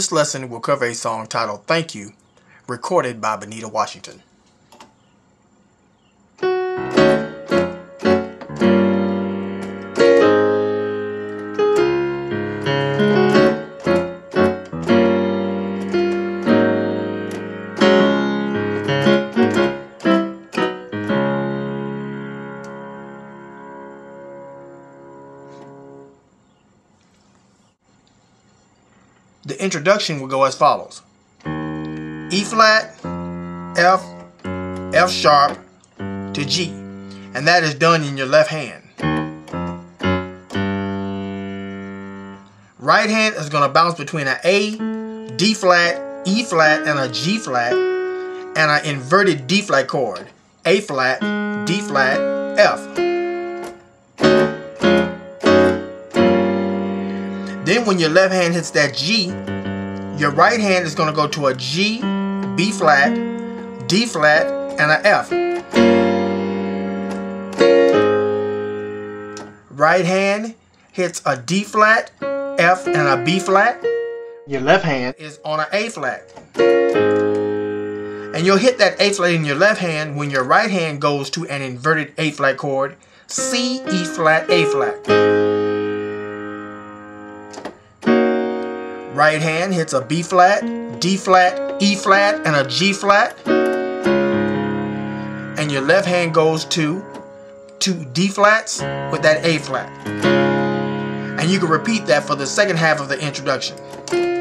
This lesson will cover a song titled "Thank You," recorded by Benita Washington. The introduction will go as follows: E flat, F, F sharp to G, and that is done in your left hand. Right hand is going to bounce between an A, D flat, E flat, and a G flat, and an inverted D flat chord. A flat, D flat, F. Then when your left hand hits that G, your right hand is going to go to a G, B flat, D flat, and an F. Right hand hits a D flat, F, and a B flat. Your left hand is on an A flat. And you'll hit that A flat in your left hand when your right hand goes to an inverted A flat chord, C, E flat, A flat. Right hand hits a B flat, D flat, E flat, and a G flat. And your left hand goes to two D flats with that A flat. And you can repeat that for the second half of the introduction.